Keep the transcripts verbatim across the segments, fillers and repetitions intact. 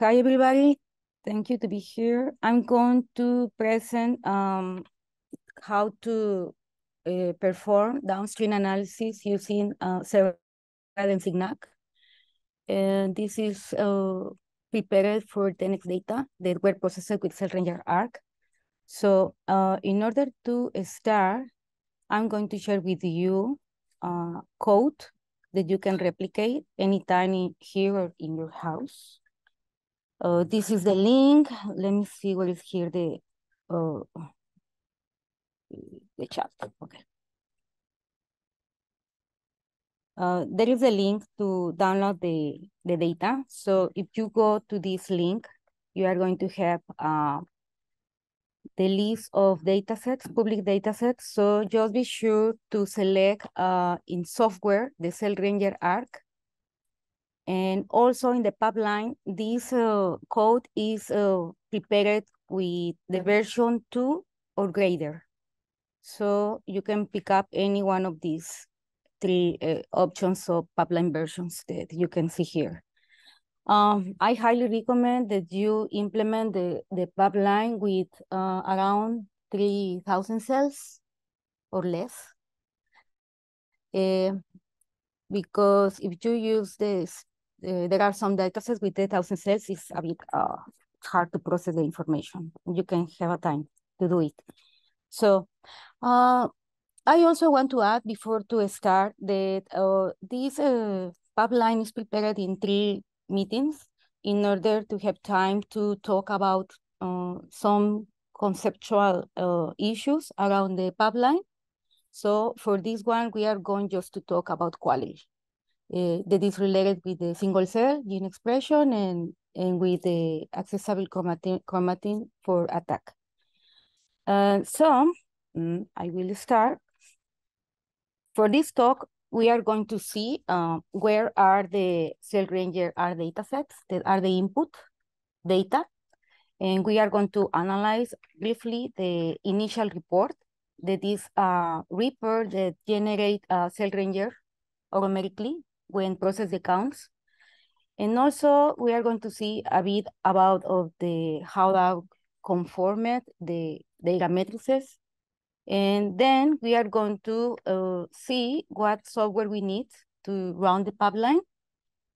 Hi, everybody. Thank you to be here. I'm going to present um, how to uh, perform downstream analysis using uh, Seurat and Signac. And this is uh, prepared for ten x data that were processed with Cell Ranger A R C. So uh, in order to start, I'm going to share with you uh, code that you can replicate anytime in here or in your house. Uh, this is the link. Let me see what is here, the, uh, the chat, okay. Uh, there is a link to download the, the data. So if you go to this link, you are going to have uh, the list of datasets, public datasets. So just be sure to select uh, in software, the Cell Ranger A R C. And also in the pipeline, this uh, code is uh, prepared with the version two or greater. So you can pick up any one of these three uh, options of pipeline versions that you can see here. Um, I highly recommend that you implement the, the pipeline with uh, around three thousand cells or less. Uh, because if you use this, uh, there are some datasets with three thousand cells, it's a bit uh, hard to process the information. You can have a time to do it. So, uh, I also want to add before to start that uh, this uh, pipeline is prepared in three meetings in order to have time to talk about uh, some conceptual uh, issues around the pipeline. So for this one, we are going just to talk about quality uh, that is related with the single cell gene expression and, and with the accessible chromatin, chromatin for A T A C. Uh, so mm, I will start. For this talk, we are going to see uh, where are the Cell Ranger A R C datasets that are the input data. And we are going to analyze briefly the initial report that is a report that generates uh, Cell Ranger automatically when process the counts. And also we are going to see a bit about of the how to conform the data matrices. And then we are going to uh, see what software we need to run the pipeline,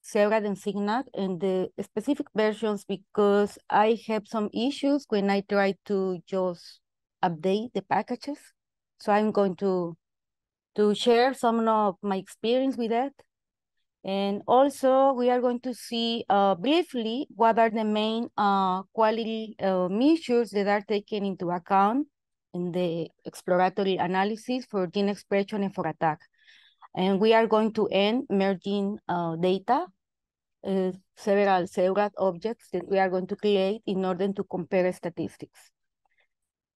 Seurat and Signac, and the specific versions, because I have some issues when I try to just update the packages. So I'm going to, to share some of my experience with that. And also we are going to see uh, briefly what are the main uh, quality uh, measures that are taken into account in the exploratory analysis for gene expression and for A T A C. And we are going to end merging uh, data, uh, several Seurat objects that we are going to create in order to compare statistics.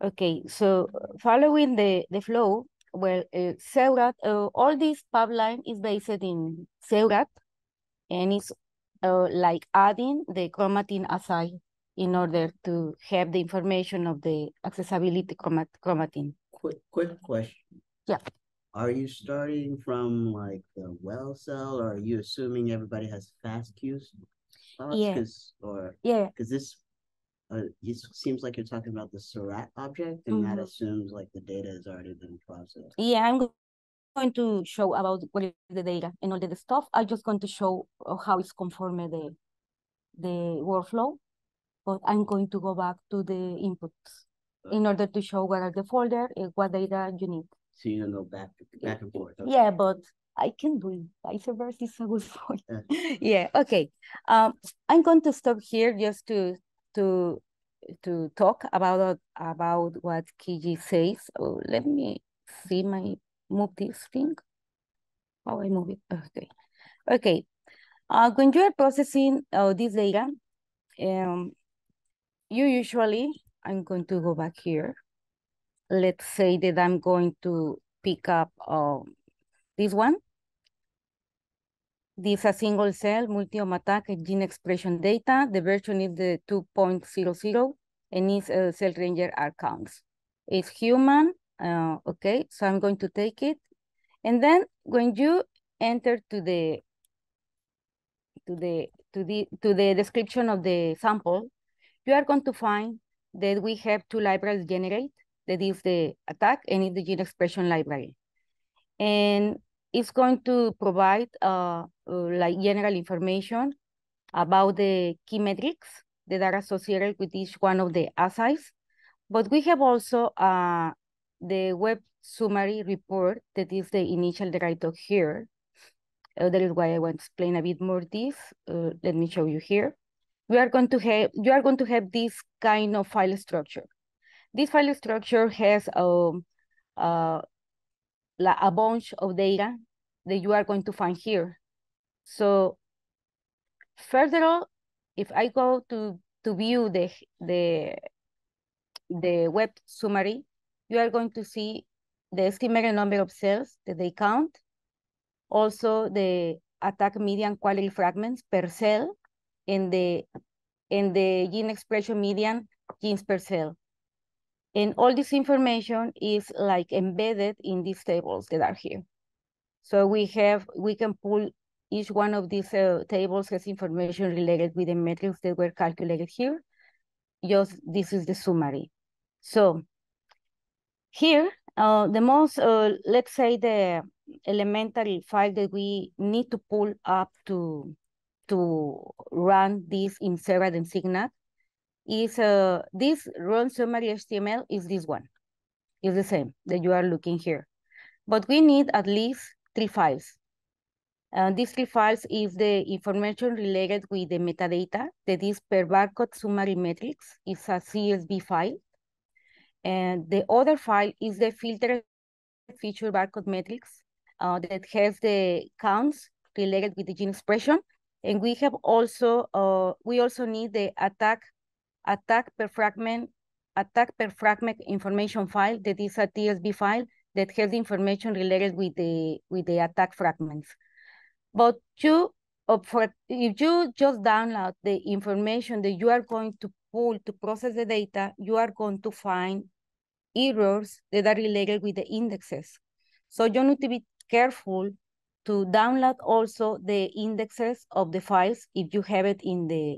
Okay, so following the, the flow, well, uh, Seurat, uh, all this pipeline is based in Seurat, and it's uh, like adding the chromatin assay in order to have the information of the accessibility chromat chromatin. Quick, quick question. Yeah. Are you starting from like the well cell, or are you assuming everybody has fast Q's? Yeah. Cause, or, yeah. Because this uh, it seems like you're talking about the Seurat object, and mm-hmm. that assumes like the data has already been processed. Yeah, I'm going to show about what is the data and all the stuff. I'm just going to show how it's conformed the the workflow. But I'm going to go back to the inputs in order to show what are the folder and what data you need. So you don't go back, back and forth. Okay. Yeah, but I can do it. Vice versa is a good point. Yeah, okay. Um, I'm going to stop here just to to to talk about about what Kiji says. Oh, let me see my move this thing. How I move it? Okay, okay. Uh, when you are processing uh, this data, um. You usually, I'm going to go back here. Let's say that I'm going to pick up um, this one. This is a single cell multi-omic A T A C gene expression data. The version is the two point zero zero and it's uh, Cell Ranger A R C counts. It's human, uh, okay, so I'm going to take it. And then when you enter to the, to the, to the, to the description of the sample, you are going to find that we have two libraries generate, that is the ATAC and is the gene expression library. And it's going to provide uh, like general information about the key metrics that are associated with each one of the assays. But we have also uh, the web summary report that is the initial that I took here. Uh, that is why I want to explain a bit more this. Uh, let me show you here. We are going to have, you are going to have this kind of file structure. This file structure has um, uh, a bunch of data that you are going to find here. So further on, if I go to, to view the, the, the web summary, you are going to see the estimated number of cells that they count, also the attack median quality fragments per cell, and the, and the gene expression median genes per cell. And all this information is like embedded in these tables that are here. So we have, we can pull each one of these uh, tables has information related with the metrics that were calculated here. Just this is the summary. So here, uh, the most, uh, let's say the elementary file that we need to pull up to, to run this in Seurat and Signac is uh, this run summary H T M L is this one. It's the same that you are looking here. But we need at least three files. Uh, these three files is the information related with the metadata, that is per barcode summary metrics. It's a C S V file. And the other file is the filtered feature barcode metrics uh, that has the counts related with the gene expression. And we have also, uh, we also need the attack, attack per fragment, attack per fragment information file, that is a T S V file that has the information related with the, with the attack fragments. But you, for, if you just download the information that you are going to pull to process the data, you are going to find errors that are related with the indexes. So you need to be careful to download also the indexes of the files if you have it in the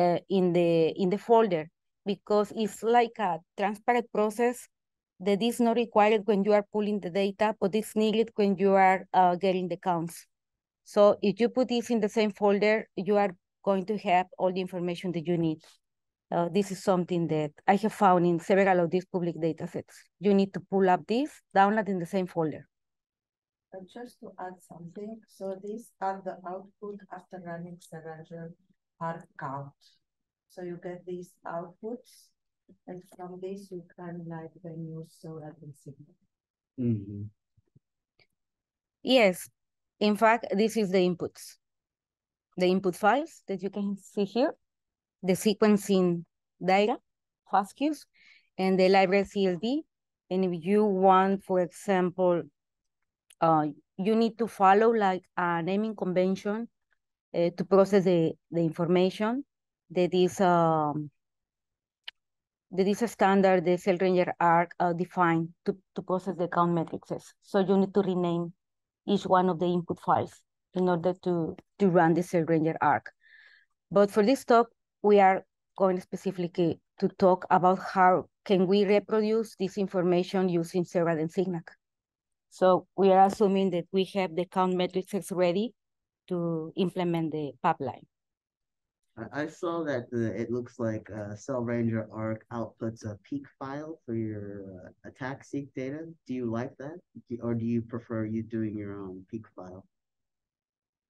uh, in the in the folder, because it's like a transparent process that is not required when you are pulling the data, but it's needed when you are uh, getting the counts. So if you put this in the same folder, you are going to have all the information that you need. Uh, this is something that I have found in several of these public data sets. You need to pull up this, download in the same folder. Uh, just to add something, so these are the output after running Cell Ranger A R C count. So you get these outputs, and from this you can like the new Seurat and Signac. Mm-hmm. Yes. In fact, this is the inputs, the input files that you can see here, the sequencing data, FASTQs, and the library C S V. And if you want, for example, uh, you need to follow like a naming convention uh, to process the, the information. That is, um, that is a standard the Cell Ranger A R C uh, defined to, to process the count matrices. So you need to rename each one of the input files in order to, to run the Cell Ranger A R C. But for this talk, we are going specifically to talk about how can we reproduce this information using Seurat and Signac. So we are assuming that we have the count matrices ready to implement the pipeline. I saw that uh, it looks like uh, Cell Ranger A R C outputs a peak file for your uh, attack seq data. Do you like that? Do, or do you prefer you doing your own peak file?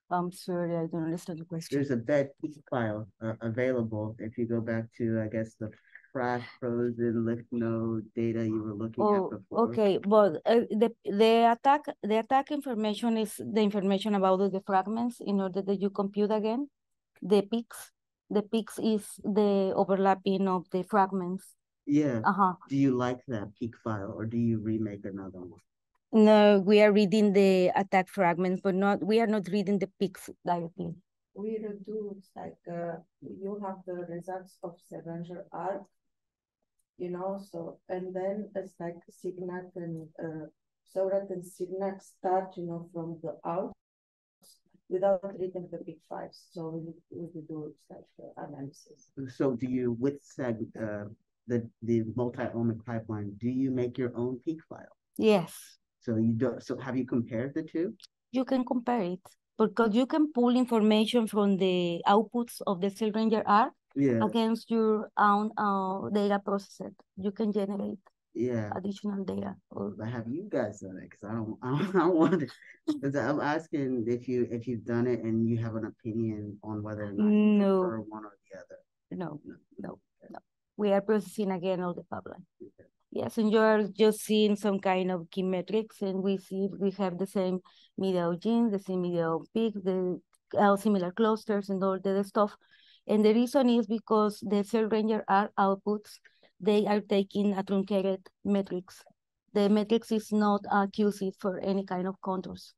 I'm sorry, I don't understand the question. There's a bed peak file uh, available if you go back to, I guess, the fresh, frozen, lymph node data you were looking oh, at before. Okay, but uh, the, the, attack, the attack information is the information about the fragments in order that you compute again the peaks. The peaks is the overlapping of the fragments. Yeah. Uh-huh. Do you like that peak file or do you remake another one? No, we are reading the attack fragments, but not we are not reading the peaks directly. We do like uh, you have the results of Cell Ranger A R C, you know, so and then it's like Signac and uh, Seurat and Signac start, you know, from the out without reading the big five. So we need, we need to do such analysis. So do you, with seg, uh, the, the multi-omic pipeline, do you make your own peak file? Yes. So you don't, so have you compared the two? You can compare it because you can pull information from the outputs of the Cell Ranger A R C yeah. against your own uh, data processor. You can generate yeah additional data. But have you guys done it? Because I don't, I don't, I don't want to. Because I'm asking if you if you've done it and you have an opinion on whether or not you no. prefer one or the other. No, no, no, no. We are processing again all the pipeline. Okay. Yes, and you're just seeing some kind of key metrics, and we see we have the same media of genes, the same media of peaks, the uh, similar clusters, and all the stuff. And the reason is because the Cell Ranger A R C outputs, they are taking a truncated matrix. The matrix is not a Q C for any kind of contours.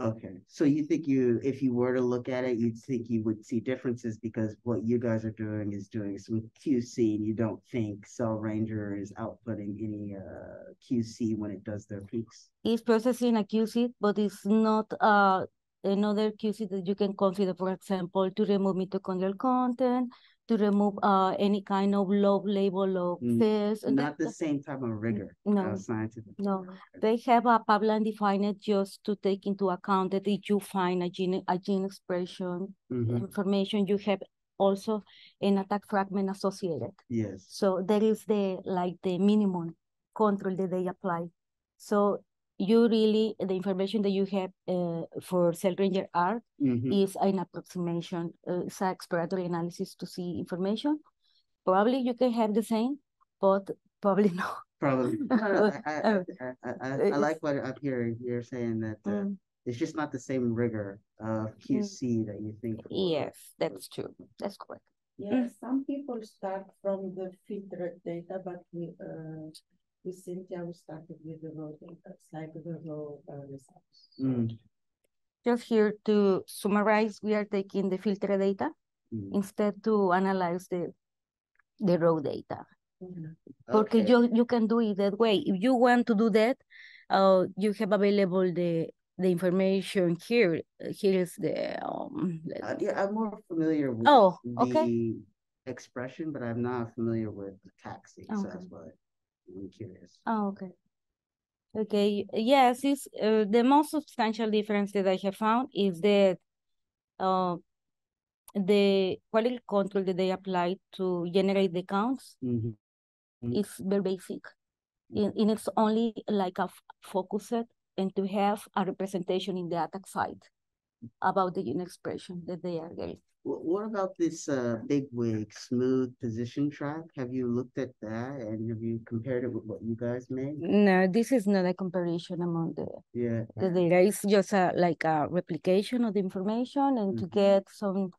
Okay, so you think you, if you were to look at it, you'd think you would see differences because what you guys are doing is doing some Q C, and you don't think Cell Ranger is outputting any uh, Q C when it does their peaks? It's processing a Q C, but it's not uh, another Q C that you can consider, for example, to remove mitochondrial content, to remove uh, any kind of low label of cells. Not the same type of rigor. No, uh, scientific. No, they have a pipeline defined just to take into account that if you find a gene, a gene expression mm-hmm. information, you have also an attack fragment associated. Yes. So that is the like the minimum control that they apply. So you really, the information that you have uh, for Cell Ranger A R C mm-hmm. is an approximation, uh, it's an exploratory analysis to see information. Probably you can have the same, but probably not. Probably. No, no, I, I, I, I, I like what I'm hearing. You're saying that uh, mm. it's just not the same rigor of Q C mm. that you think. Yes, that's true. That's correct. Yes, yeah, mm. some people start from the filtered data, but we... Uh... With Cynthia, we started with the raw data, like the raw uh, results. Mm. Just here to summarize, we are taking the filter data mm. instead to analyze the the raw data. Mm. Okay. Because you, you can do it that way. If you want to do that, uh, you have available the the information here. Here is the um. Uh, yeah, I'm more familiar with oh, the okay. expression, but I'm not familiar with the taxi. Okay. So that's why. I'm curious. Oh, okay. Okay, yes, it's, uh, the most substantial difference that I have found is that uh, the quality control that they apply to generate the counts mm-hmm. Mm-hmm. is very basic. Mm-hmm. And, and it's only like a focused and to have a representation in the attack side about the gene expression that they are getting. What about this uh, big wig smooth position track? Have you looked at that and have you compared it with what you guys made? No, this is not a comparison among the yeah the data. It's just a like a replication of the information and mm-hmm. to get some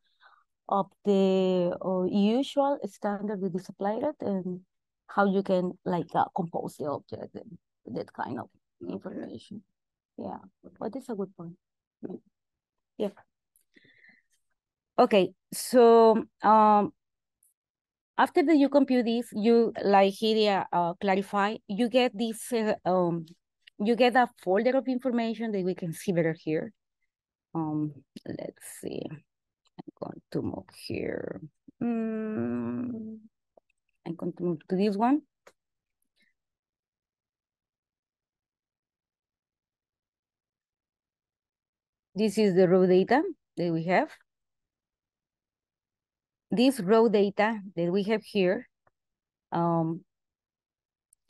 of the or usual standard that is applied and how you can like uh, compose the object and that kind of okay. information. Yeah, okay. But it's a good point. Yeah. Okay, so um, after that you compute this, you like here uh, clarify. You get this. Uh, um, you get a folder of information that we can see better here. Um, let's see. I'm going to move here. Mm, I'm going to move to this one. This is the raw data that we have. This raw data that we have here um,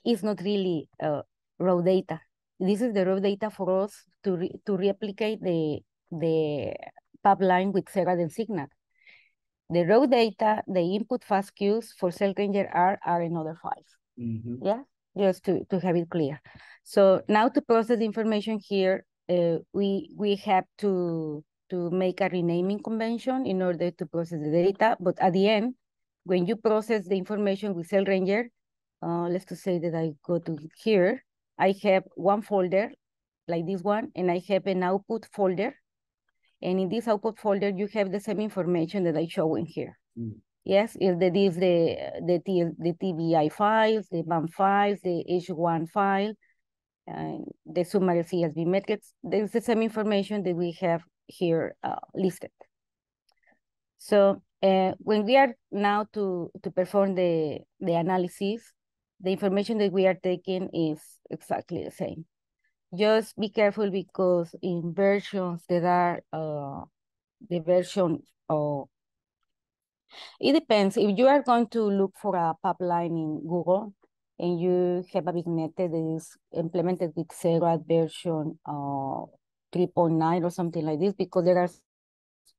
is not really uh, raw data. This is the raw data for us to re to replicate the the pipeline with Seurat and Signac. The raw data, the input fast cues for Cell Ranger A R C are another files. Mm-hmm. Yeah, just to to have it clear. So now to process the information here, uh, we we have to. to make a renaming convention in order to process the data. But at the end, when you process the information with Cell Ranger, uh, let's just say that I go to here, I have one folder like this one, and I have an output folder. And in this output folder, you have the same information that I show in here. Mm. Yes, is that is the, the, the T B I files, the BAM files, the H one file, and the summary C S V metrics. There's the same information that we have here uh, listed. So uh, when we are now to, to perform the, the analysis, the information that we are taking is exactly the same. Just be careful because in versions that are uh, the version of, it depends. If you are going to look for a pipeline in Google and you have a vignette that is implemented with Seurat version uh, three point nine or something like this, because there are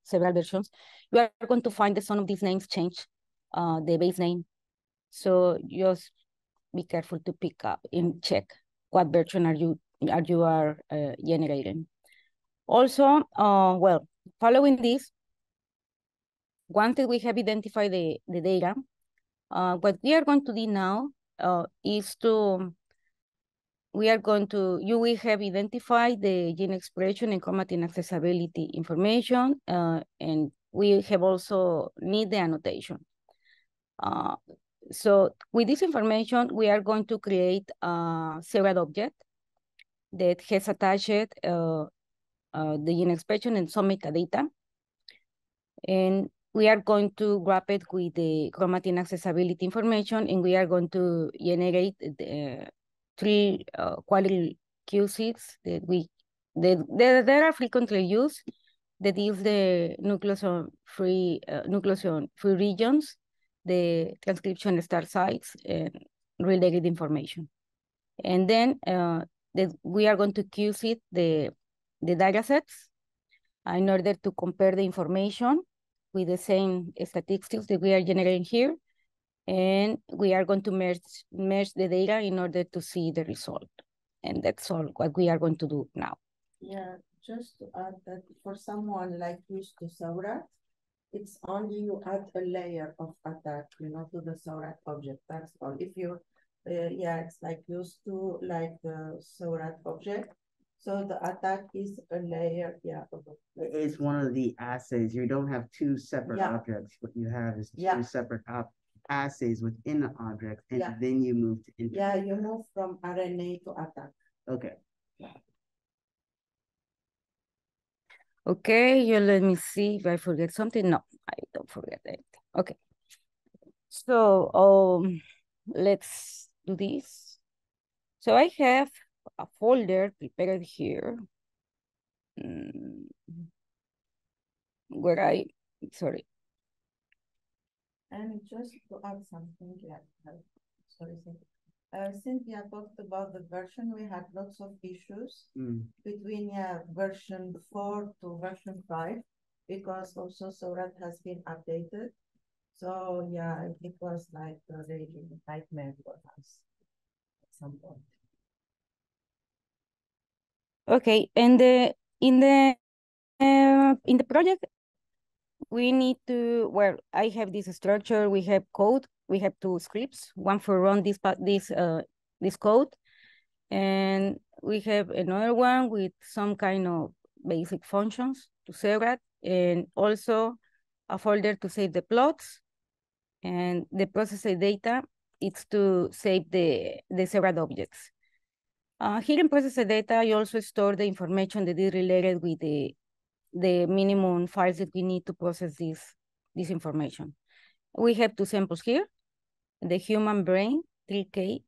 several versions, you are going to find that some of these names change uh, the base name. So just be careful to pick up and check what version are you are you are uh, generating. Also, uh, well, following this, once we have identified the, the data, uh, what we are going to do now uh, is to, we are going to, you will have identified the gene expression and chromatin accessibility information, uh, and we have also need the annotation. Uh, so with this information, we are going to create a Seurat object that has attached uh, uh, the gene expression and some metadata. And we are going to wrap it with the chromatin accessibility information, and we are going to generate the uh, three uh, quality Q Cs that we that, that, that are frequently used. That is the nucleoson free uh, nucleoson free regions, the transcription start sites, and related information. And then uh, that we are going to Q C the the data sets in order to compare the information with the same statistics that we are generating here, and we are going to merge, merge the data in order to see the result. And that's all what we are going to do now. Yeah, just to add that for someone like used to Seurat, it's only you add a layer of A T A C, you know, to the Seurat object, that's all. If you're, uh, yeah, it's like used to like the Seurat object, so the A T A C is a layer, yeah. It's one of the assays. You don't have two separate yeah. objects. What you have is two yeah. separate assays within the object, and yeah. then you move to interface. Yeah, you move from R N A to A T A C. Okay. Yeah. Okay, you let me see if I forget something. No, I don't forget anything. Okay. So um, let's do this. So I have a folder prepared here where I, sorry. And just to add something, yeah, sorry, uh, Cynthia talked about the version. We had lots of issues mm. between yeah, version four to version five, because also Seurat has been updated. So yeah, it was like a really nightmare for us at some point. Okay, and the, in the uh, in the project, we need to, well, I have this structure. We have code. We have two scripts. One for run this this uh this code, and we have another one with some kind of basic functions to Seurat, and also a folder to save the plots, and the processed data. It's to save the the Seurat objects. Uh, here in processed data, you also store the information that is related with the, the minimum files that we need to process this, this information. We have two samples here, the human brain, three K,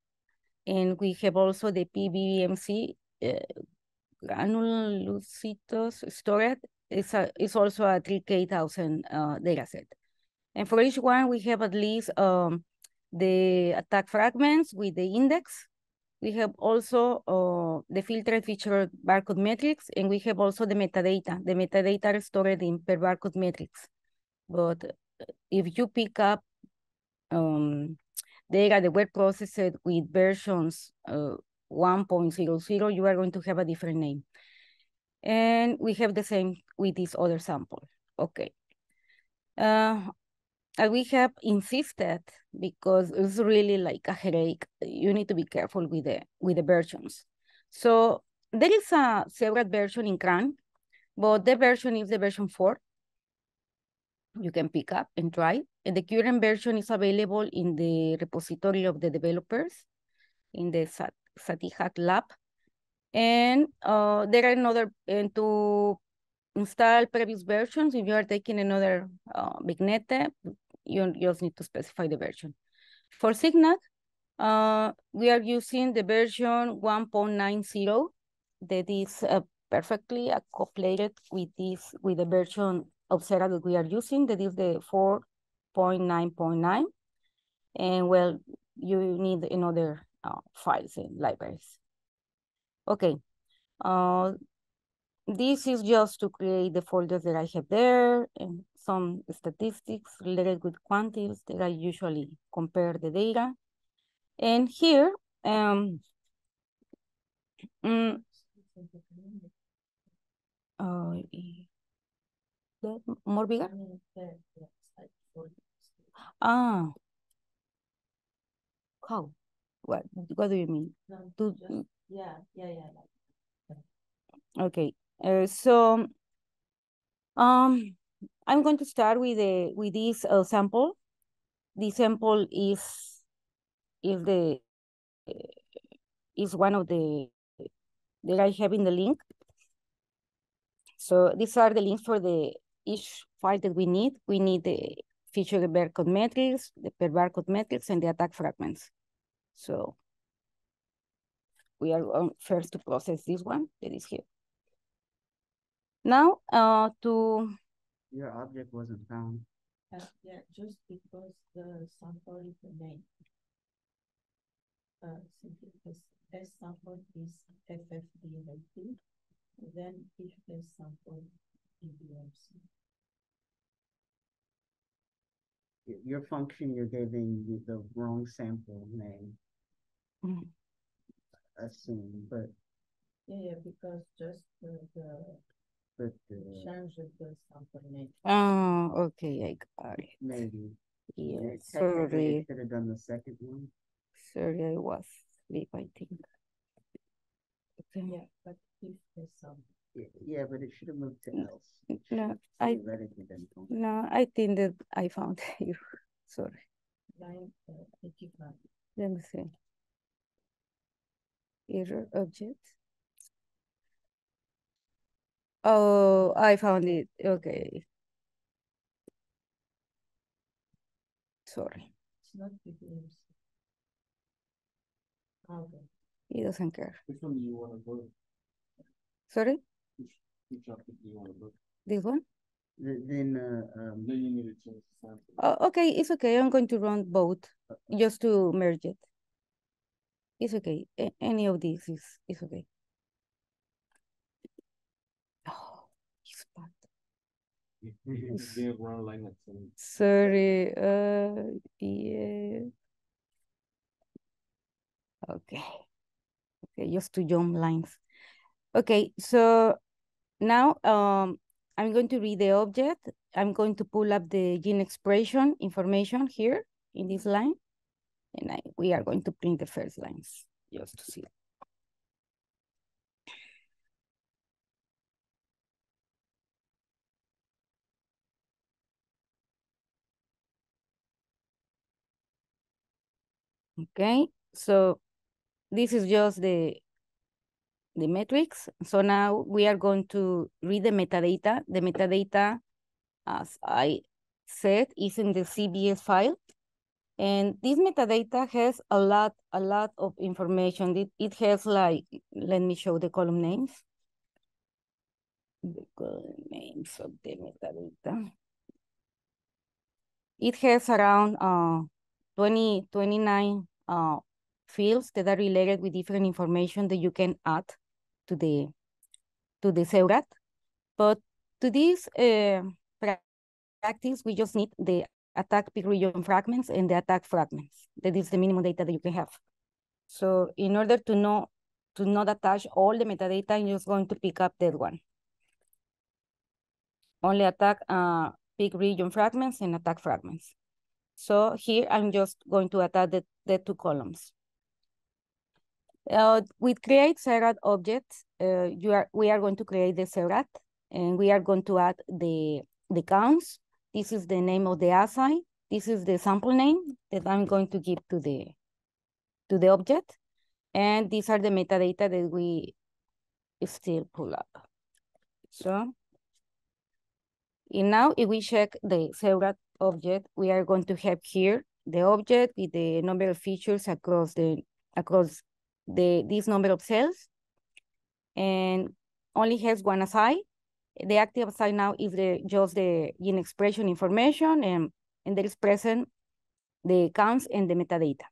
and we have also the P B M C, uh, granulocytes stored. It's, a, it's also a three K thousand uh, data set. And for each one, we have at least um, the A T A C fragments with the index. We have also uh, the filtered feature barcode matrix, and we have also the metadata. The metadata are stored in per barcode matrix. But if you pick up um, data that were processed with versions uh, one point zero zero, you are going to have a different name. And we have the same with this other sample. Okay. Uh, And we have insisted, because it's really like a headache, you need to be careful with the, with the versions. So there is a Seurat version in CRAN, but the version is the version four. You can pick up and try. And the current version is available in the repository of the developers in the Sat Satija lab. And uh, there are another, and to install previous versions. If you are taking another uh, Vignette, you just need to specify the version. For Signac, uh, we are using the version one point ninety that is uh, perfectly accopulated with this, with the version of Seurat that we are using, that is the four point nine point nine. And well, you need another uh, files and libraries. Okay, uh, this is just to create the folders that I have there and some statistics related with quantiles that I usually compare the data. And here, um, mm, uh, more bigger? Ah. How? What? What do you mean? No, do, just, yeah, yeah, yeah. Okay. Uh, so, um, I'm going to start with the with this uh, sample. The sample is is the is one of the that I have in the link. So these are the links for the each file that we need. We need the feature barcode metrics, the per barcode metrics, and the attack fragments. So we are on first to process this one that is here. Now uh, to... Your object wasn't found. Uh, yeah, just because the sample is the name. Uh, simply because S sample is F F D L T, then if the sample is P B M C. Your function, you're giving the wrong sample name. Mm-hmm. I assume, but yeah, yeah, because just the, the, but the change the sample name. Oh, okay, I got it. Maybe. Yeah, sorry. Could have done the second one. Sorry, I was asleep, I think. Okay. Yeah, but if there's some. Yeah, but it should have moved to else. No, I no, I think that I found you. Sorry. Let me see. Error object. Oh, I found it. Okay. Sorry. It's not P B M C. Okay. He doesn't care. Which one do you want to go? Sorry. Which object do you want to look? This one? The, then, uh, um, then you need to change the sample. Oh, okay, it's okay. I'm going to run both okay. Just to merge it. It's okay. A any of these is, is okay. Oh, it's bad. They run like that. Sorry. Uh, yeah. Okay. Okay, just to jump lines. Okay, so. Now, um, I'm going to read the object. I'm going to pull up the gene expression information here in this line. And I, we are going to print the first lines just to see. Okay, so this is just the the metrics. So now we are going to read the metadata. The metadata, as I said, is in the C S V file. And this metadata has a lot, a lot of information. It, it has like, let me show the column names. The column names of the metadata. It has around uh, twenty, twenty-nine uh, fields that are related with different information that you can add to the to the Seurat, but to this uh, practice, we just need the attack peak region fragments and the attack fragments. That is the minimum data that you can have. So in order to know to not attach all the metadata, I'm just going to pick up that one. Only attack uh, peak region fragments and attack fragments. So here I'm just going to attach the, the two columns. Uh, with create Seurat objects, uh, you are we are going to create the Seurat, and we are going to add the the counts. This is the name of the assay. This is the sample name that I'm going to give to the to the object, and these are the metadata that we still pull up. So And now if we check the Seurat object, we are going to have here the object with the number of features across the across the this number of cells, and only has one aside. The active aside now is the just the gene expression information, and, and there is present the counts and the metadata.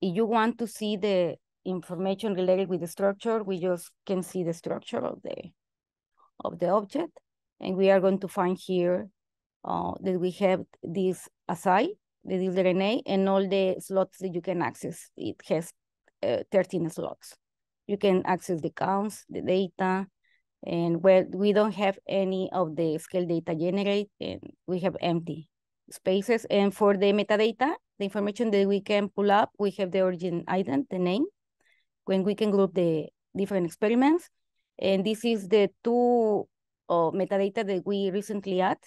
If you want to see the information related with the structure, we just can see the structure of the of the object, and we are going to find here uh, that we have this aside, that is the R N A, and all the slots that you can access. It has uh, thirteen slots. You can access the counts, the data, and well, we don't have any of the scale data generated, and we have empty spaces. And for the metadata, the information that we can pull up, we have the origin item, the name, when we can group the different experiments. And this is the two uh, metadata that we recently add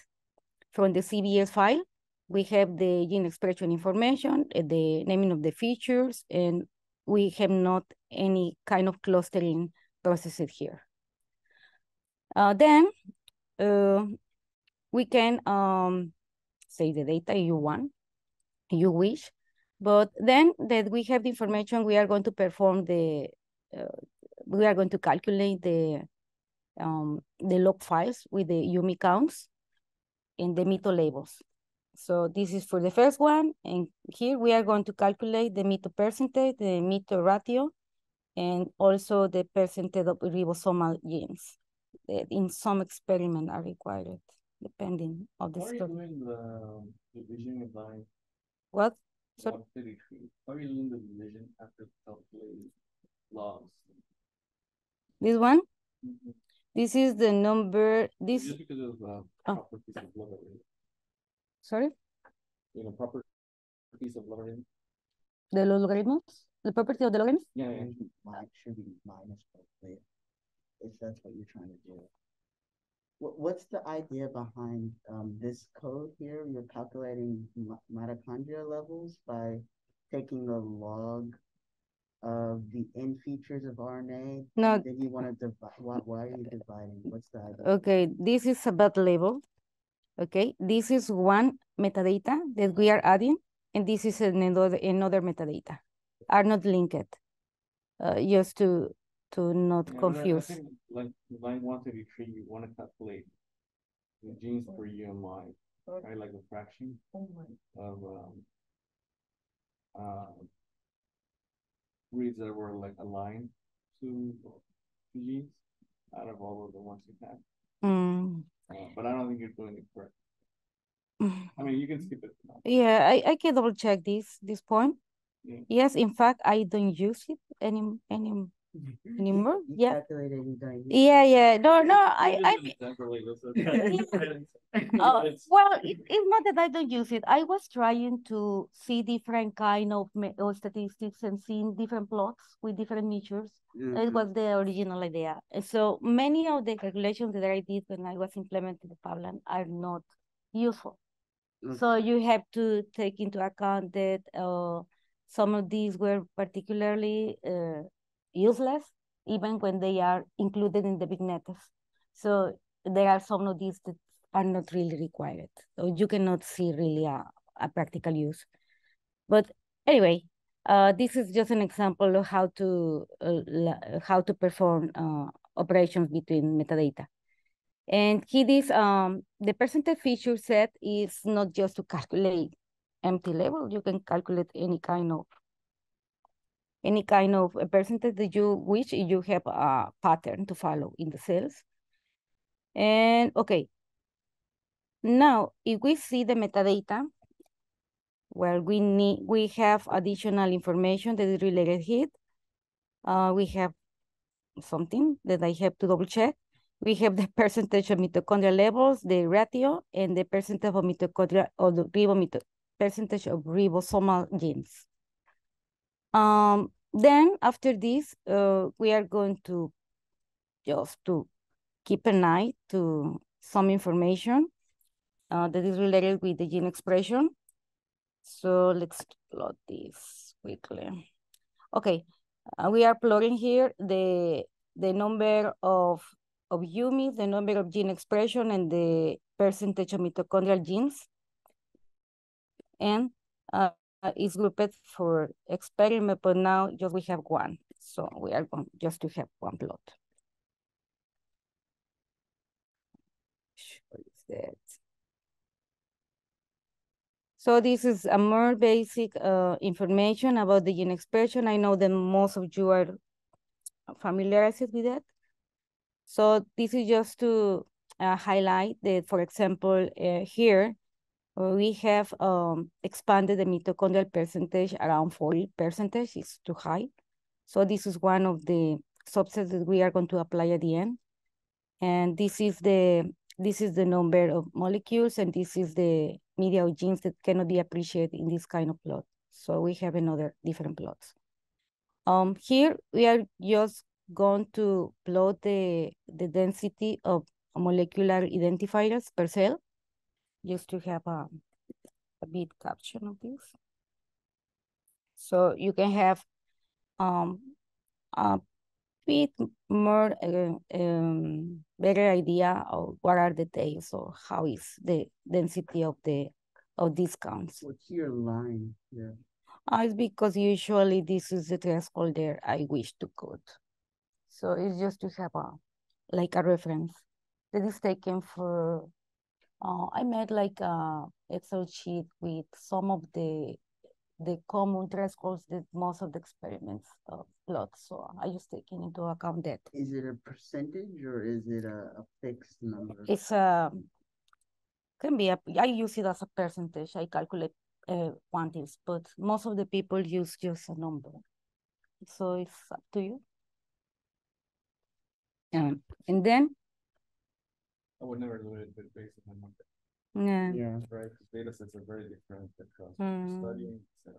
from the C S V file. We have the gene expression information, the naming of the features, and we have not any kind of clustering processes here. Uh, then uh, we can um, save the data you want, you wish, but then that we have the information, we are going to perform the, uh, we are going to calculate the, um, the log files with the U M I counts and the mito labels. So this is for the first one, and here we are going to calculate the mito percentage, the mito ratio, and also the percentage of ribosomal genes that in some experiment are required, depending on the study. How are you doing the division by? What? Sorry? How are you doing the division after calculating logs? This one? Mm-hmm. This is the number, this... Just because of the uh, properties oh. of log. Sorry? You know, properties of logarithm. The logarithms? The property of the logarithm? Yeah, yeah. It should be minus, if that's what you're trying to do. What, what's the idea behind um, this code here? You're calculating mitochondria levels by taking the log of the end features of R N A? No. Then you want to divide. Why, why are you dividing? What's the idea? Okay, this is about label. Okay, this is one metadata that we are adding, and this is another another metadata, are not linked, uh, just to to not yeah, confuse. I think, like, you might want to retrieve, you want to calculate the genes per U M I, right? Like a fraction of um, uh, reads that were like aligned to the genes out of all of the ones you have. Mm. Uh, but I don't think you're doing it correctly. I mean, you can skip it. Now. Yeah, I, I can double check this this point. Yeah. Yes, in fact, I don't use it any any anymore. You yeah. Yeah, yeah. No, no. I I. uh, well, it, it's not that I don't use it. I was trying to see different kind of statistics and seeing different plots with different measures. Mm-hmm. It was the original idea. So many of the calculations that I did when I was implementing the Pavlan are not useful. Mm-hmm. So you have to take into account that uh, some of these were particularly uh, useless, even when they are included in the big networks. So there are some of these that are not really required. So you cannot see really a, a practical use. But anyway, Uh, this is just an example of how to uh, how to perform uh, operations between metadata. And here is um, the percentage feature set is not just to calculate empty label. You can calculate any kind of any kind of a percentage that you wish. You have a pattern to follow in the cells. And okay, now if we see the metadata, well, we need we have additional information that is related here. Uh, we have something that I have to double check. We have the percentage of mitochondria levels, the ratio, and the percentage of mitochondria or the ribomito percentage of ribosomal genes. Um, then after this, uh, we are going to just to keep an eye to some information uh, that is related with the gene expression. So let's plot this quickly. Okay, uh, we are plotting here the the number of of U M I, the number of gene expression, and the percentage of mitochondrial genes. And uh, it's grouped for experiment, but now just we have one. So we are going just to have one plot. What is that? So this is a more basic uh, information about the gene expression. I know that most of you are familiarized with that. So this is just to uh, highlight that, for example, uh, here, we have um, expanded the mitochondrial percentage around forty percent. It's too high. So this is one of the subsets that we are going to apply at the end. And this is the this is the number of molecules, and this is the media of genes that cannot be appreciated in this kind of plot. So we have another different plots. Um, here we are just going to plot the the density of molecular identifiers per cell, just to have a, a bit caption of this. So you can have um, a bit more, uh, um, better idea of what are the tails or how is the density of the of these counts. What's your line there? Uh, it's because usually this is the threshold there I wish to code. So it's just to have a, like a reference that is taken for, Uh, I made like a Excel sheet with some of the the common thresholds that most of the experiments uh, plot. So I just taking into account that. Is it a percentage or is it a, a fixed number? It's a can be a. I use it as a percentage. I calculate uh, quantities, but most of the people use just a number. So it's up to you. Um, and then. I would never do it based on number. Yeah. Yeah. Right. Data sets are very different across mm. studying. So,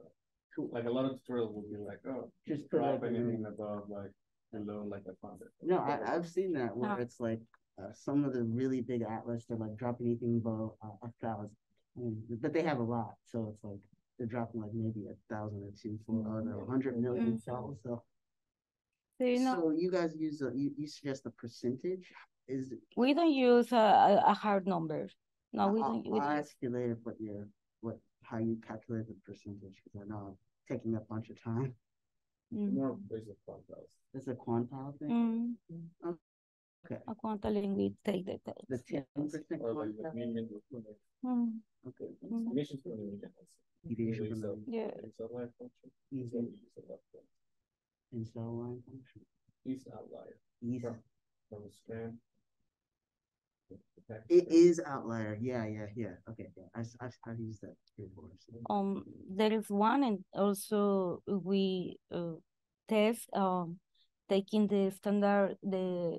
cool. Like a lot of tutorials will be like, oh, just drop anything room. above like below like a hundred. No, I, I've seen that where oh. it's like uh, some of the really big atlas, they're like drop anything below uh, a thousand, mm. but they have a lot, so it's like they're dropping like maybe a thousand or two for mm. a hundred million mm. cells. So, so you know, so you guys use a, you you suggest the percentage. Is it, we don't use a, a hard number. No, we I'll, don't. We I'll don't. ask you later what your what how you calculate the percentage, because I know I'm taking a bunch of time. Mm. More basic quantiles. It's a quantile thing. Mm. Okay. A quantile, we take the test. The ten percent quantile. Mm. Okay. Mm. Deviation from the median. Deviation from the median. Yeah. It's outlier function. East outlier function. East outlier. East from the strand. It is outlier. Yeah, yeah, yeah. Okay, yeah. I I I've used that before. So. Um, there is one, and also we uh, test um taking the standard the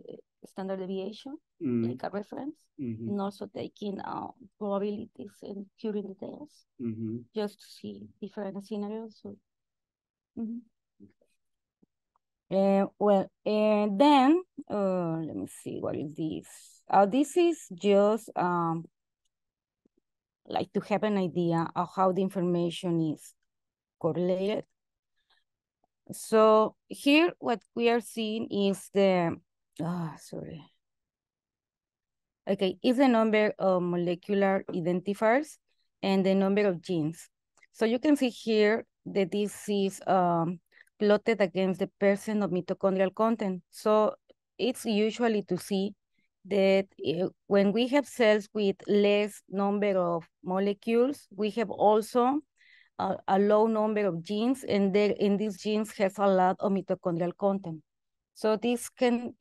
standard deviation mm. like a reference, mm-hmm. and also taking uh, probabilities and curing the tails mm-hmm. just to see different scenarios. So, mm-hmm. Uh, well, and then uh, let me see, what is this? Uh, this is just um, like to have an idea of how the information is correlated. So here, what we are seeing is the, ah, oh, sorry. Okay, is the number of molecular identifiers and the number of genes. So you can see here that this is, um, plotted against the percent of mitochondrial content. So it's usually to see that when we have cells with less number of molecules, we have also a, a low number of genes, and there in these genes has a lot of mitochondrial content. So this can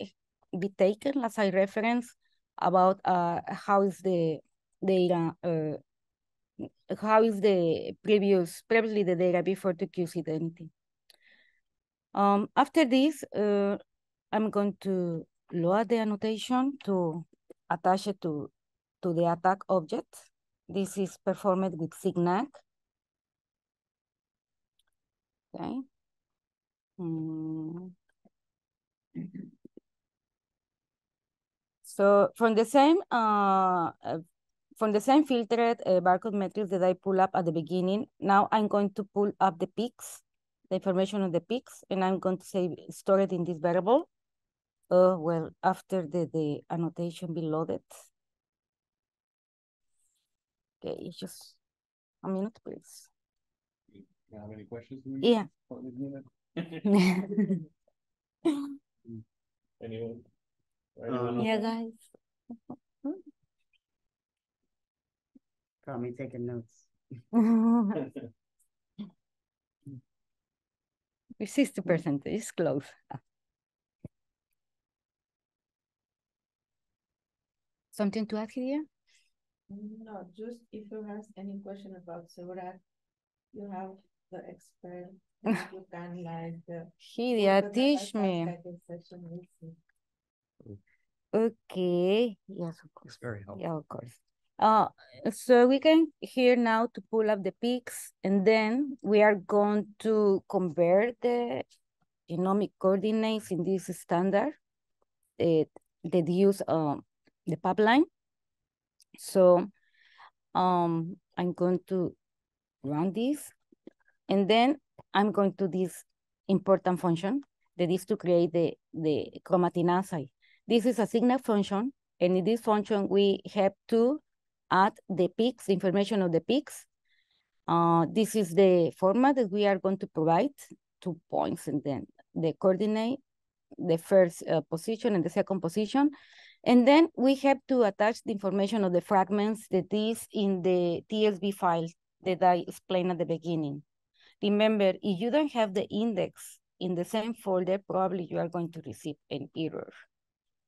be taken as a reference about uh, how is the data, uh, how is the previous, previously the data before the Q C identity. Um, after this, uh, I'm going to load the annotation to attach it to, to the ATAC object. This is performed with Signac. Okay. Mm. So from the same uh, from the same filtered uh, barcode matrix that I pull up at the beginning, now I'm going to pull up the peaks. The information on the peaks, and I'm going to say store it in this variable. Uh, well, after the, the annotation be loaded. Okay, just a minute, please. Do you have any questions? Yeah. Anyone? Um, yeah, guys. Got me taking notes. We're sixty percent, it's close. Something to add here? No, just if you have any question about Seurat, you have the expert. You can like the. Hidia, teach me. Okay. Yes, of course. It's very helpful. Yeah, of course. Uh, so we can here now to pull up the peaks, and then we are going to convert the genomic coordinates in this standard that, that use uh, the pipeline. So um, I'm going to run this, and then I'm going to this important function that is to create the, the chromatin assay. This is a Signac function, and in this function we have to add the peaks, information of the peaks. Uh, this is the format that we are going to provide, two points, and then the coordinate, the first uh, position and the second position. And then we have to attach the information of the fragments that is in the T S V file that I explained at the beginning. Remember, if you don't have the index in the same folder, probably you are going to receive an error.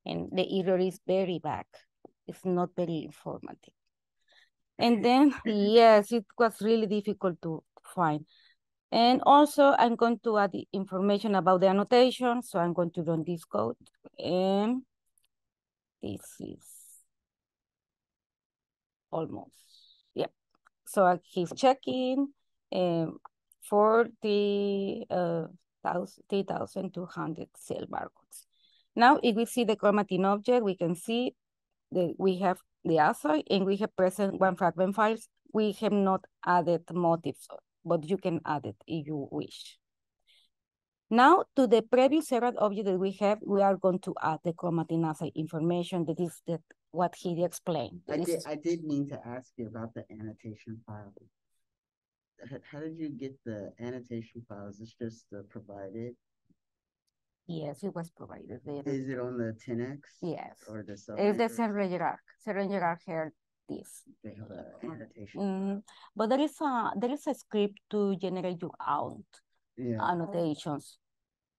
And the error is very bad. It's not very informative. And then, yes, it was really difficult to find. And also, I'm going to add information about the annotation. So I'm going to run this code. And this is almost, yeah. So he's checking um, forty thousand two hundred cell barcodes. Now, if we see the chromatin object, we can see that we have the assay and we have present one fragment files. We have not added motifs, but you can add it if you wish. Now, to the previous Seurat object that we have, we are going to add the chromatin assay information. That is that what he explained. I did, I did mean to ask you about the annotation file. How did you get the annotation file? Is this just uh, provided? Yes, it was provided. There. Is it on the ten X? Yes. Or the Cell Ranger? It's the Cell Ranger A R C. Cell Ranger A R C had this. They have an annotation. Mm, but there is, a, there is a script to generate your own. Yeah. Annotations.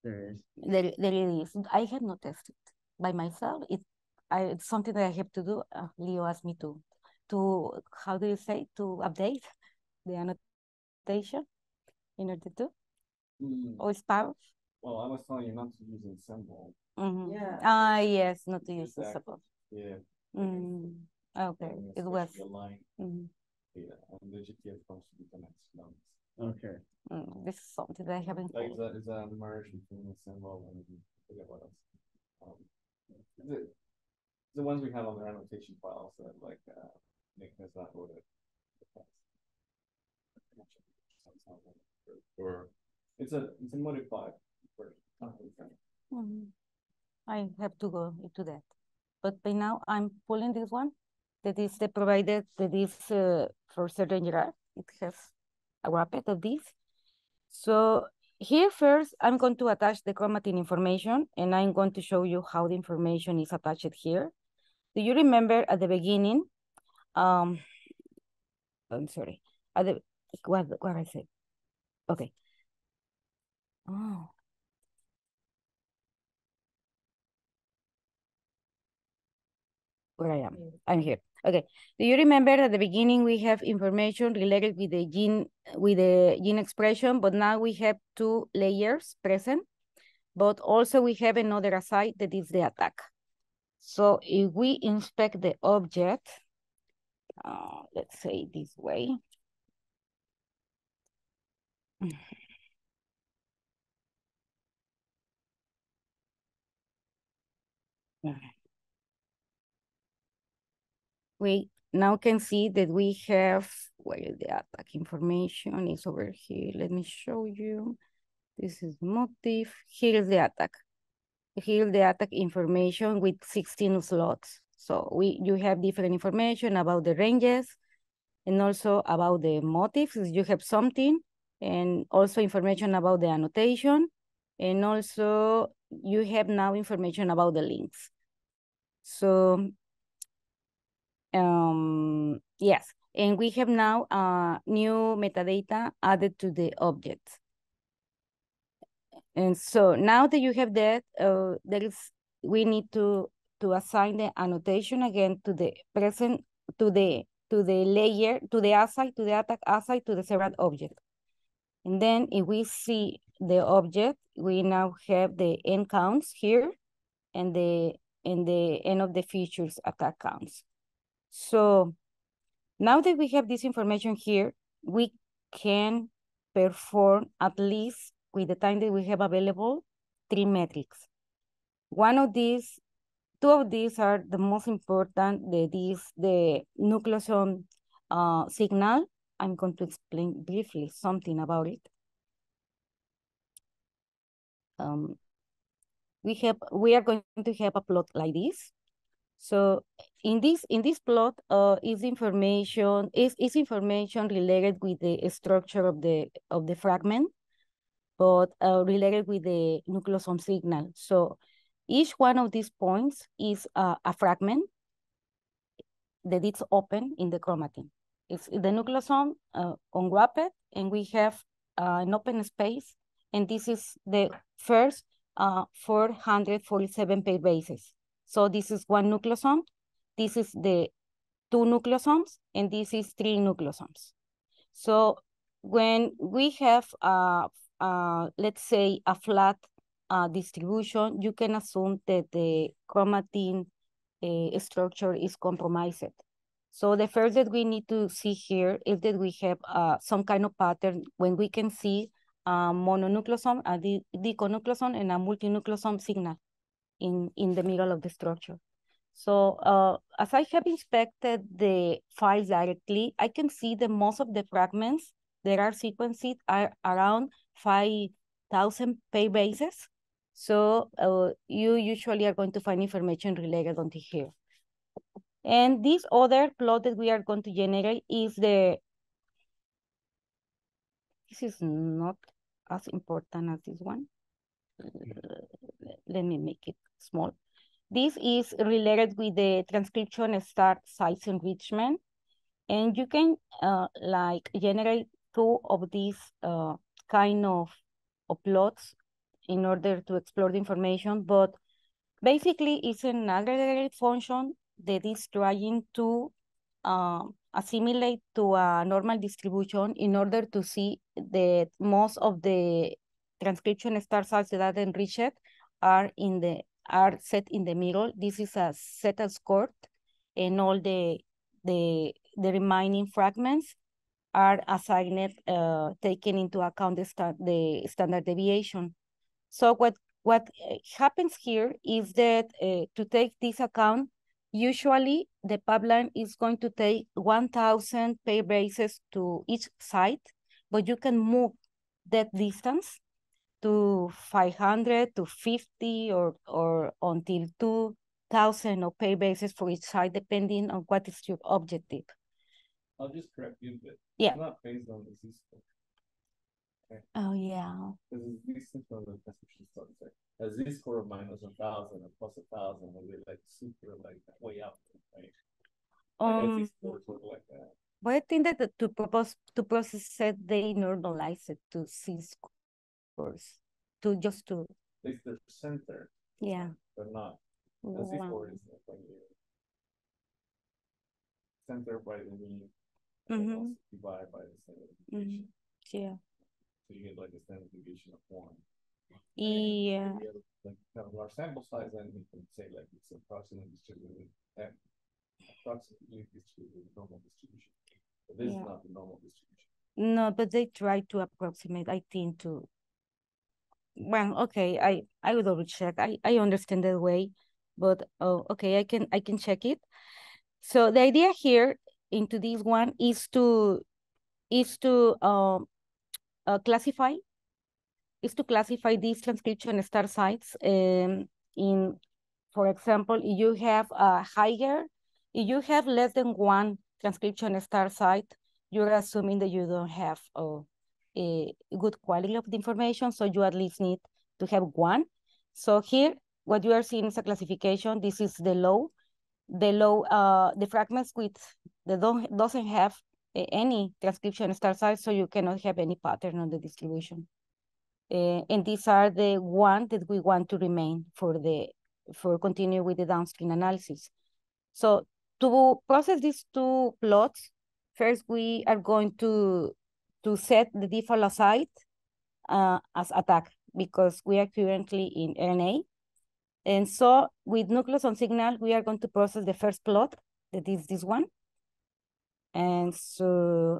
There is. There, there it is. I have not tested by myself. It, I, it's something that I have to do. Uh, Leo asked me to, to how do you say, to update the annotation in order to, mm. or spam. Well, I was telling you not to use a symbol. Mm-hmm. Yeah. Ah, uh, yes, not to use exactly. The symbol. Yeah. Mm. Okay. It was. Mm-hmm. Yeah, and the G T F function is the next one. Okay. Mm, this is something that I haven't. Like that is a merge between the symbol and I forget what else. Um, the, the ones we have on the annotation files that like uh, make this not go to. Or it's a it's a modified version. Mm-hmm. I have to go into that, but by now I'm pulling this one. That is the provided. That is uh, for certain year. It has a wrapper of this. So here first, I'm going to attach the chromatin information, and I'm going to show you how the information is attached here. Do you remember at the beginning? Um, I'm sorry. At the what what I said? Okay. Oh. Where I am? I'm here. Okay. Do you remember at the beginning we have information related with the gene with the gene expression, but now we have two layers present, but also we have another assay that is the attack. So if we inspect the object, uh, let's say this way. Mm-hmm. We now can see that we have, well, the attack information is over here. Let me show you. This is motif. Here is the attack. here the A T A C information with sixteen slots. So we you have different information about the ranges and also about the motifs. You have something, and also information about the annotation, and also you have now information about the links. So um, yes, and we have now uh, new metadata added to the object. And so now that you have that, uh, there is we need to to assign the annotation again to the present to the to the layer to the aside to the attack aside to the Seurat object. And then if we see the object, we now have the end counts here, and the and the end of the features attack counts. So now that we have this information here, we can perform at least, with the time that we have available, three metrics. One of these, two of these are the most important, the, these, the nucleosome uh, signal. I'm going to explain briefly something about it. Um, we have, we are going to have a plot like this. So in this, in this plot uh, is information, is, is information related with the structure of the, of the fragment, but uh, related with the nucleosome signal. So each one of these points is uh, a fragment that is open in the chromatin. It's the nucleosome uh, unwrapped, and we have uh, an open space, and this is the first uh, four hundred forty-seven pair bases. So this is one nucleosome, this is the two nucleosomes, and this is three nucleosomes. So when we have uh, Uh, let's say a flat uh, distribution, you can assume that the chromatin uh, structure is compromised. So the first that we need to see here is that we have uh, some kind of pattern when we can see a mononucleosome, a diconucleosome, and a multinucleosome signal in, in the middle of the structure. So uh, as I have inspected the files directly, I can see that most of the fragments that are sequenced are around five thousand pair bases. So uh, you usually are going to find information related onto here. And this other plot that we are going to generate is the, this is not as important as this one. Let me make it small. This is related with the transcription start size enrichment. And you can uh, like generate two of these uh, kind of, of plots in order to explore the information, but basically it's an aggregated function that is trying to uh, assimilate to a normal distribution in order to see that most of the transcription star sites that are enriched are in the are set in the middle. This is a set as scored, and all the the the remaining fragments are assigned, uh, taken into account the, sta the standard deviation. So what, what happens here is that uh, to take this account, usually the pipeline is going to take one thousand pair bases to each site, but you can move that distance to five hundred, to fifty, or, or until two thousand of pair bases for each site, depending on what is your objective. I'll just correct you a bit. Yeah. It's not based on the Z score. Okay. Oh, yeah. Because the Z score of the transcription starts there. A Z score of minus one thousand and plus one thousand will be like super, like way up, right? Um, like, Z scores look like that. But I think that the, to, propose, to process it, they normalize it to Z scores, to just to. It's the center. Yeah. They're not. The wow. Z score is like the center by the mean. Mm-hmm. Divide by the standard deviation. Mm-hmm. Yeah. So you get like a standard deviation of one. Yeah. If you have like kind of large sample size, then you can say like it's approximately distributed, and approximately distributed normal distribution. But this yeah. is not the normal distribution. No, but they try to approximate. I think to. Well, okay, I I will double check. I I understand that way, but oh, okay, I can I can check it. So the idea here. Into this one is to is to um uh, uh, classify is to classify these transcription star sites um, in, for example, if you have a higher, if you have less than one transcription start site, you're assuming that you don't have a, a good quality of the information, so you at least need to have one. So here, what you are seeing is a classification. This is the low, the low, uh, the fragments with that don't doesn't have uh, any transcription start site, so you cannot have any pattern on the distribution. Uh, and these are the one that we want to remain for the for continue with the downstream analysis. So to process these two plots, first we are going to to set the default aside uh, as attack, because we are currently in R N A. And so with nucleus on signal, we are going to process the first plot, that is this one. And so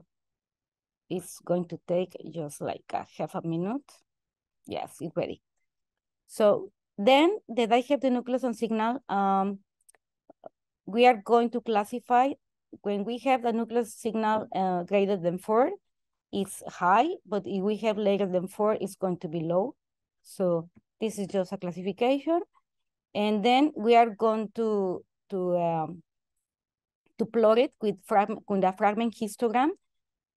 it's going to take just like a half a minute. Yes, it's ready. So then that I have the nucleus on signal, um, we are going to classify when we have the nucleus signal uh, greater than four, it's high, but if we have later than four, it's going to be low. So this is just a classification. And then we are going to to um, to plot it with, fragment, with a fragment histogram,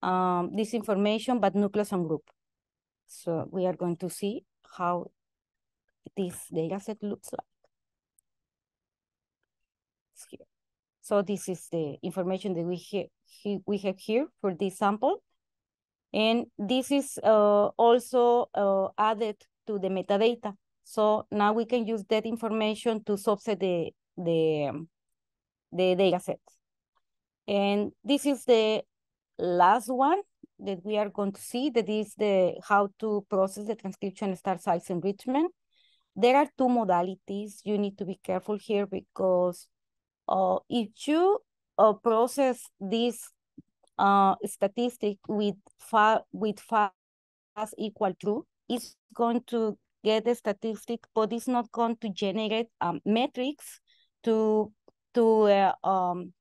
um, this information, but nucleus on group. So we are going to see how this data set looks like. It's here. So this is the information that we, he we have here for this sample. And this is uh, also uh, added to the metadata. So now we can use that information to subset the, the, um, the data set. And this is the last one that we are going to see, that is the how to process the transcription start size enrichment. There are two modalities. You need to be careful here, because uh, if you uh, process this uh, statistic with, fa with fast equal true, it's going to get the statistic, but it's not going to generate um, metrics to, to, uh, um,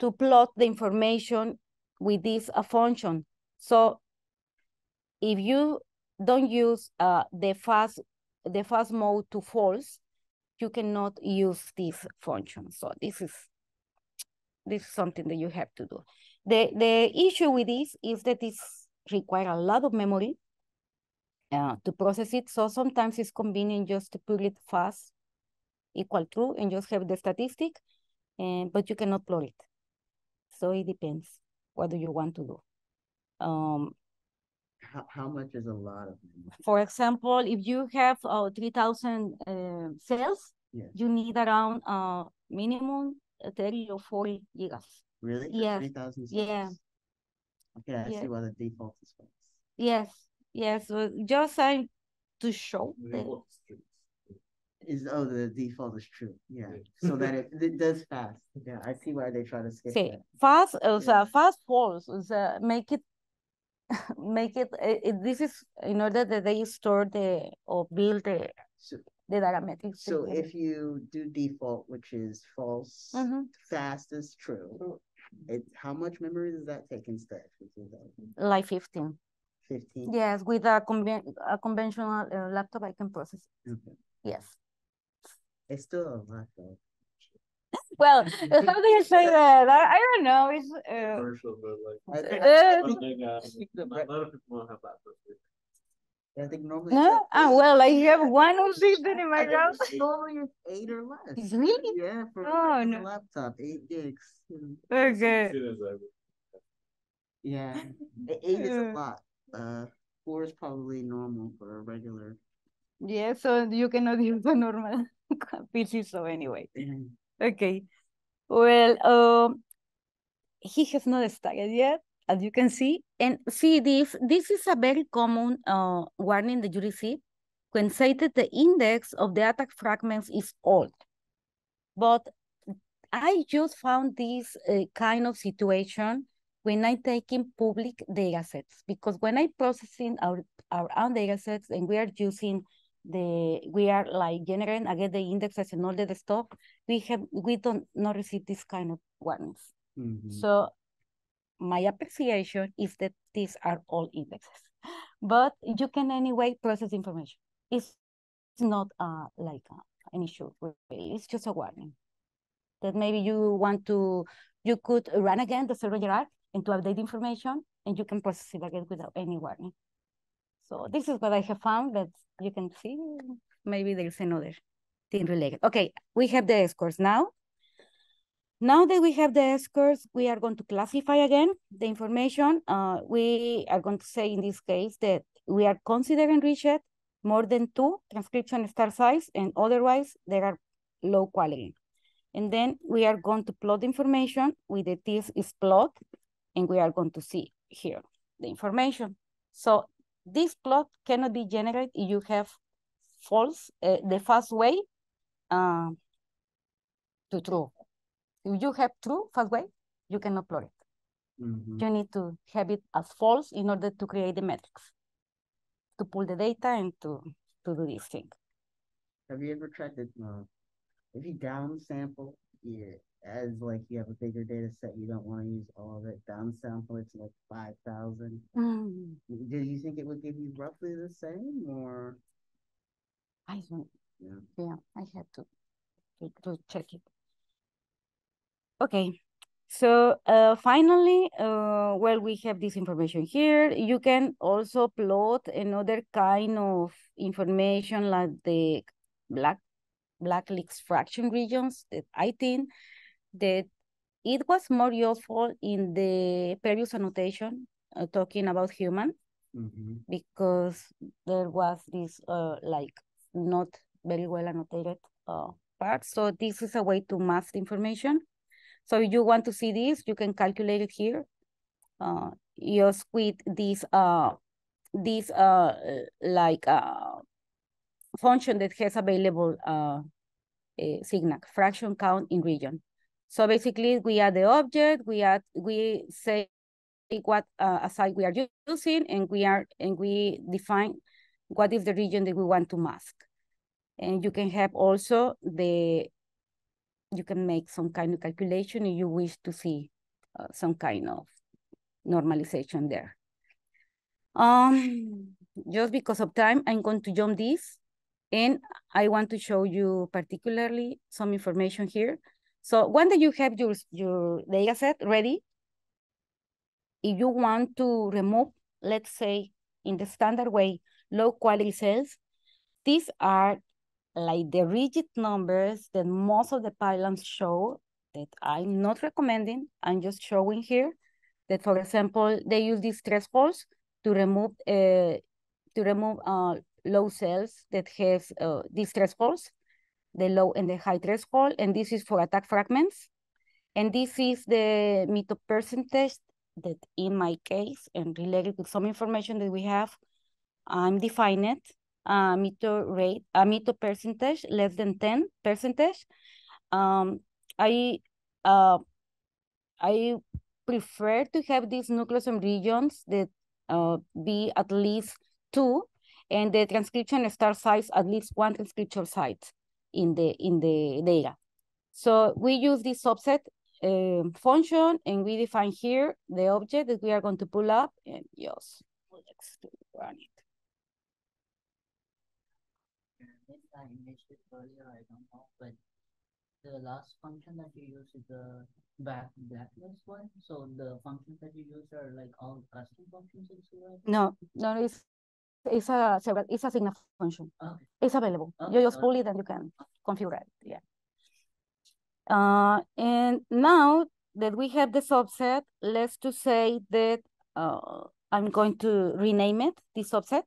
to plot the information with this uh, function. So if you don't use uh, the fast the fast mode to false, you cannot use this function. So this is this is something that you have to do. The the issue with this is that this requires a lot of memory uh, to process it. So sometimes it's convenient just to put it fast equal true and just have the statistic, and but you cannot plot it. So it depends. What do you want to do? Um, how, how much is a lot of memory? For example, if you have uh, three thousand uh, cells, yes, you need around uh, minimum thirty or forty gigas. Really? Yes. three thousand cells? Yeah. Okay, I yes. see what the default is. Yes, yes. So just uh, to show. The... Is, oh, the default is true. Yeah. So that it, it does fast. Yeah, I see why they try to skip see, that. Fast, yeah. So fast false, so make it, make it, it, this is in order that they store the, or build the, so, the data metrics. So together. If you do default, which is false, mm-hmm. fast is true, it, how much memory does that take instead? Like fifteen. fifteen? Yes, with a, conven a conventional uh, laptop, I can process it. Okay. Yes. It's still a lot though. Well, how do you say that? I, I don't know. It's uh, commercial, but like I think, uh, something, uh, a lot of people don't have that. I think normally. No, ah, well, I have one or something in my house. Normally eight or less. It's really? Yeah, for oh, no. laptop, eight gigs. Okay. Yeah, eight is a lot. Uh, four is probably normal for a regular. Yeah, so you cannot use the normal P C, so anyway. Mm-hmm. Okay. Well, um, he has not started yet, as you can see. And see this, this is a very common uh, warning that you receive when cited the index of the attack fragments is old. But I just found this uh, kind of situation when I'm taking public data sets, because when I'm processing our, our own data sets and we are using the we are like generating again the indexes and all that stuff, we have we don't not receive this kind of warnings. Mm-hmm. So my appreciation is that these are all indexes, but you can anyway process information. It's not uh, like uh, an issue, really. It's just a warning that maybe you want to, you could run again the Cell Ranger A R C and to update information, and you can process it again without any warning. So this is what I have found that you can see. Maybe there's another thing related. Okay, we have the scores now. Now that we have the scores, we are going to classify again the information. Uh, we are going to say in this case that we are considering reached more than two transcription star size, and otherwise they are low quality. And then we are going to plot the information with the T S V plot, and we are going to see here the information. So this plot cannot be generated if you have false, uh, the fast way uh, to true. If you have true fast way, you cannot plot it. Mm-hmm. You need to have it as false in order to create the metrics, to pull the data and to, to do this thing. Have you ever tried to, uh, if you downsample, yeah, as like you have a bigger data set, you don't want to use all of it, downsample it to like five thousand. Mm. Did you think it would give you roughly the same or? I don't. Yeah, yeah I had to, to, to check it. Okay, so uh, finally, uh, well, we have this information here. You can also plot another kind of information like the black, black leaks fraction regions that I think that it was more useful in the previous annotation uh, talking about human, mm-hmm. because there was this uh, like not very well annotated uh, part. So this is a way to mask the information. So if you want to see this, you can calculate it here. Uh, just with this, uh, this uh, like uh, function that has available uh, Signac, fraction count in region. So basically, we add the object, we add, we say what uh, aside we are using, and we are and we define what is the region that we want to mask. And you can have also the. You can make some kind of calculation if you wish to see uh, some kind of normalization there. Um, just because of time, I'm going to jump this, and I want to show you particularly some information here. So once you have your, your data set ready, if you want to remove, let's say in the standard way, low quality cells, these are like the rigid numbers that most of the pylons show that I'm not recommending. I'm just showing here that, for example, they use these thresholds to remove uh, to remove uh, low cells that have uh, these thresholds, the low and the high threshold, and this is for attack fragments. And this is the mito percentage that in my case, and related with some information that we have, I'm defining it. Uh, mito rate, a uh, mito percentage less than ten percentage. Um, I uh, I prefer to have these nucleosome regions that uh, be at least two, and the transcription star size at least one transcription site in the in the data. So we use this subset uh, function, and we define here the object that we are going to pull up, and just let's run it. I missed it earlier, I don't know, but the last function that you use is the back blacklist one. So the functions that you use are like all custom functions in Seurat? No, no, it's it's a it's a Signac function. Okay. It's available. Okay. You just pull it and you can configure it. Yeah. Uh, and now that we have the subset, let's to say that uh, I'm going to rename it the subset.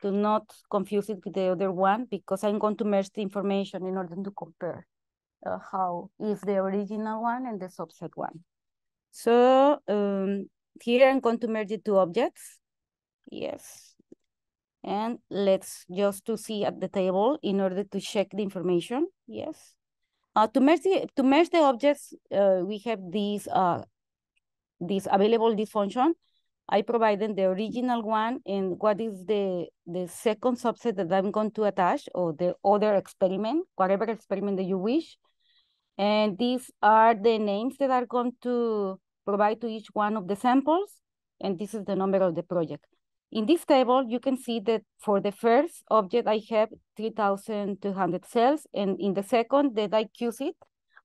Do not confuse it with the other one, because I'm going to merge the information in order to compare uh, how is the original one and the subset one. So um, here I'm going to merge the two objects. Yes. And let's just to see at the table in order to check the information. Yes. Uh, to, merge the, to merge the objects, uh, we have these, uh, these available, this function. I provided the original one, and what is the, the second subset that I'm going to attach, or the other experiment, whatever experiment that you wish. And these are the names that are going to provide to each one of the samples. And this is the number of the project. In this table, you can see that for the first object, I have three thousand two hundred cells, and in the second that I Q C'd,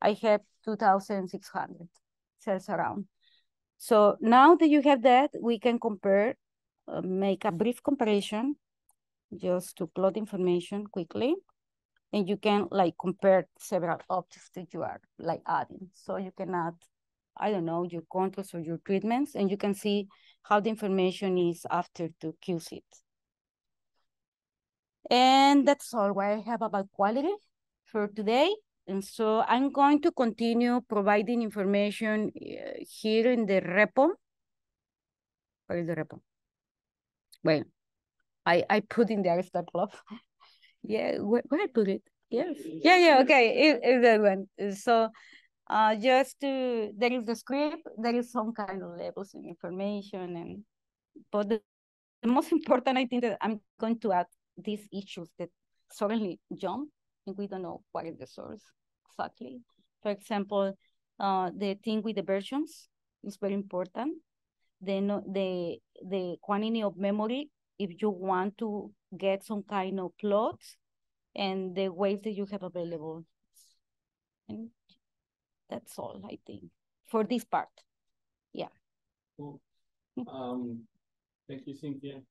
I have two thousand six hundred cells around. So now that you have that, we can compare, uh, make a brief comparison, just to plot information quickly, and you can like compare several objects that you are like adding. So you can add, I don't know, your controls or your treatments, and you can see how the information is after to Q C it. And that's all what I have about quality for today. And so I'm going to continue providing information here in the repo. Where is the repo? Well, I, I put in the Aristotle Club. Yeah, where, where I put it? Yes. Yeah, yeah, okay. It, it's that one. So uh, just to, there is the script, there is some kind of labels and information. And but the, the most important, I think, that I'm going to add these issues that suddenly jump. We don't know what is the source exactly. For example, uh, the thing with the versions is very important. The, the, the quantity of memory, if you want to get some kind of plots and the ways that you have available. And that's all, I think, for this part. Yeah. Cool. Um, thank you, Cynthia.